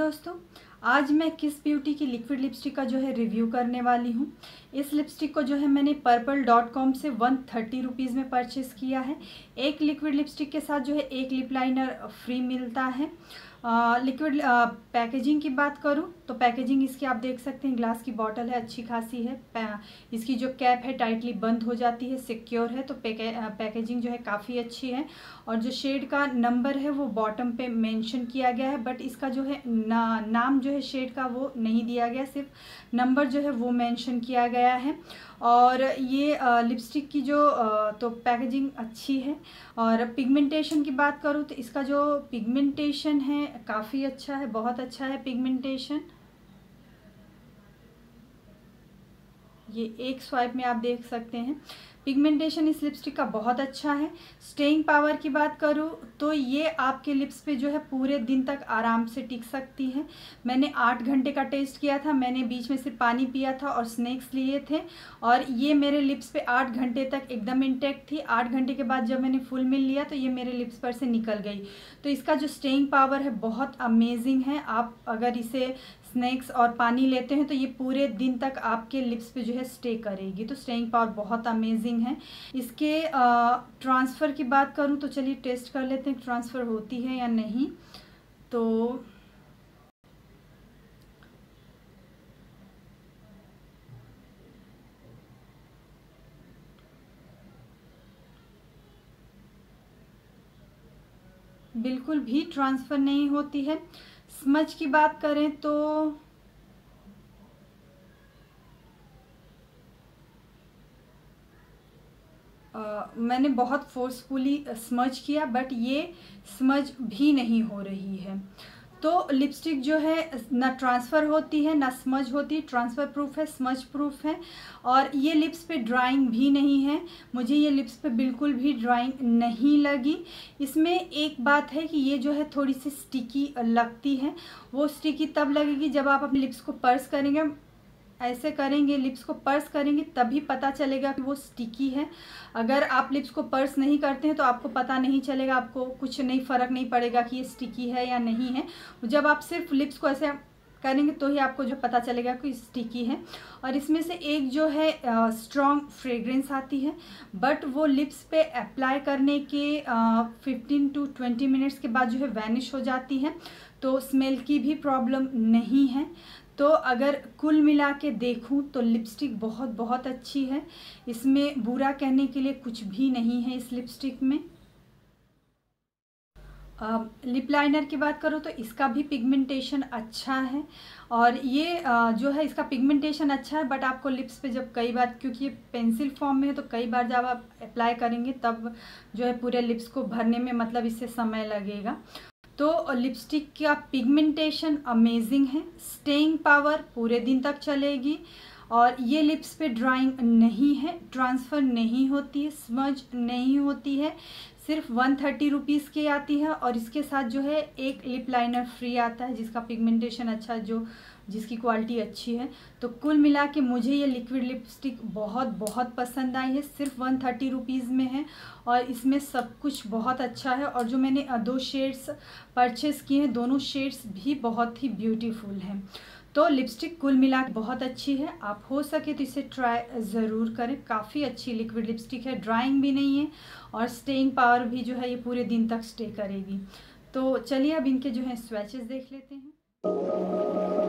दोस्तों, आज मैं किस ब्यूटी की लिक्विड लिपस्टिक का जो है रिव्यू करने वाली हूँ। इस लिपस्टिक को जो है मैंने Purple.com से 130 रुपीज़ में परचेस किया है। एक लिक्विड लिपस्टिक के साथ जो है एक लिप लाइनर फ्री मिलता है। लिक्विड पैकेजिंग की बात करूं तो पैकेजिंग इसकी आप देख सकते हैं, ग्लास की बॉटल है, अच्छी खासी है। इसकी जो कैप है टाइटली बंद हो जाती है, सिक्योर है। तो पैकेजिंग जो है काफ़ी अच्छी है। और जो शेड का नंबर है वो बॉटम पे मेंशन किया गया है, बट इसका जो है नाम जो है शेड का वो नहीं दिया गया, सिर्फ नंबर जो है वो मेंशन किया गया है। और ये लिपस्टिक की जो तो पैकेजिंग अच्छी है। और पिगमेंटेशन की बात करूँ तो इसका जो पिगमेंटेशन है काफ़ी अच्छा है, बहुत अच्छा है पिगमेंटेशन। ये एक स्वाइप में आप देख सकते हैं, पिगमेंटेशन इस लिपस्टिक का बहुत अच्छा है। स्टेइंग पावर की बात करूँ तो ये आपके लिप्स पे जो है पूरे दिन तक आराम से टिक सकती है। मैंने 8 घंटे का टेस्ट किया था। मैंने बीच में सिर्फ पानी पिया था और स्नैक्स लिए थे, और ये मेरे लिप्स पे 8 घंटे तक एकदम इंटैक्ट थी। 8 घंटे के बाद जब मैंने फुल मिल लिया तो ये मेरे लिप्स पर से निकल गई। तो इसका जो स्टेइंग पावर है बहुत अमेजिंग है। आप अगर इसे स्नैक्स और पानी लेते हैं तो ये पूरे दिन तक आपके लिप्स पे जो है स्टे करेगी। तो स्टेइंग पावर बहुत अमेजिंग है। इसके ट्रांसफ़र की बात करूँ तो चलिए टेस्ट कर लेते हैं ट्रांसफ़र होती है या नहीं। तो बिल्कुल भी ट्रांसफ़र नहीं होती है। स्मज की बात करें तो मैंने बहुत फोर्सफुली स्मज किया, बट ये स्मज भी नहीं हो रही है। तो लिपस्टिक जो है ना ट्रांसफ़र होती है ना स्मज होती है, ट्रांसफ़र प्रूफ है, स्मज प्रूफ है। और ये लिप्स पे ड्राइंग भी नहीं है। मुझे ये लिप्स पे बिल्कुल भी ड्राइंग नहीं लगी। इसमें एक बात है कि ये जो है थोड़ी सी स्टिकी लगती है। वो स्टिकी तब लगेगी जब आप अपने लिप्स को पर्स करेंगे, ऐसे करेंगे, लिप्स को पर्स करेंगे, तभी पता चलेगा कि वो स्टिकी है। अगर आप लिप्स को पर्स नहीं करते हैं तो आपको पता नहीं चलेगा, आपको कुछ नहीं, फ़र्क नहीं पड़ेगा कि ये स्टिकी है या नहीं है। जब आप सिर्फ लिप्स को ऐसे करेंगे तो ही आपको जो पता चलेगा कि स्टिकी है। और इसमें से एक जो है स्ट्रॉन्ग फ्रेग्रेंस आती है, बट वो लिप्स पे अप्लाई करने के 15 to 20 मिनट्स के बाद जो है वैनिश हो जाती है। तो स्मेल की भी प्रॉब्लम नहीं है। तो अगर कुल मिला के देखूँ तो लिपस्टिक बहुत अच्छी है। इसमें बुरा कहने के लिए कुछ भी नहीं है इस लिपस्टिक में। लिप लाइनर की बात करो तो इसका भी पिगमेंटेशन अच्छा है। और ये जो है इसका पिगमेंटेशन अच्छा है, बट आपको लिप्स पे जब कई बार, क्योंकि ये पेंसिल फॉर्म में है, तो कई बार जब आप अप्लाई करेंगे तब जो है पूरे लिप्स को भरने में मतलब इससे समय लगेगा। तो लिपस्टिक का पिगमेंटेशन अमेजिंग है, स्टेइंग पावर पूरे दिन तक चलेगी, और ये लिप्स पे ड्राइंग नहीं है, ट्रांसफ़र नहीं होती है, स्मज नहीं होती है। सिर्फ 130 रुपीज़ की आती है। और इसके साथ जो है एक लिप लाइनर फ्री आता है जिसका पिगमेंटेशन अच्छा, जो जिसकी क्वालिटी अच्छी है। तो कुल मिला के मुझे ये लिक्विड लिपस्टिक बहुत पसंद आई है। सिर्फ 130 रुपीज़ में है और इसमें सब कुछ बहुत अच्छा है। और जो मैंने 2 शेड्स परचेस किए हैं, दोनों शेड्स भी बहुत ही ब्यूटीफुल हैं। तो लिपस्टिक कुल मिला के बहुत अच्छी है। आप हो सके तो इसे ट्राई ज़रूर करें। काफ़ी अच्छी लिक्विड लिपस्टिक है, ड्राइंग भी नहीं है, और स्टेइंग पावर भी जो है ये पूरे दिन तक स्टे करेगी। तो चलिए अब इनके जो है स्वैचेस देख लेते हैं।